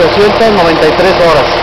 893 horas.